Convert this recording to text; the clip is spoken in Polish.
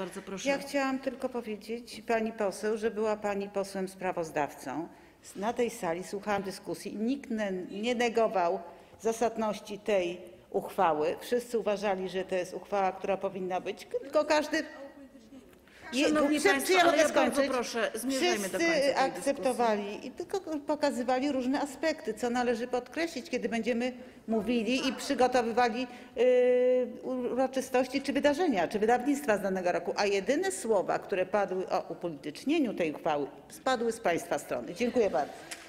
Bardzo proszę. Ja chciałam tylko powiedzieć pani poseł, że była pani posłem sprawozdawcą. Na tej sali słuchałam dyskusji i nikt nie negował zasadności tej uchwały. Wszyscy uważali, że to jest uchwała, która powinna być, tylko każdy... Szanowni Państwo, ja mogę skończyć. Proszę, zmierzajmy do końca tej dyskusji. Akceptowali i tylko pokazywali różne aspekty, co należy podkreślić, kiedy będziemy mówili i przygotowywali uroczystości czy wydarzenia, czy wydawnictwa z danego roku. A jedyne słowa, które padły o upolitycznieniu tej uchwały, spadły z Państwa strony. Dziękuję bardzo.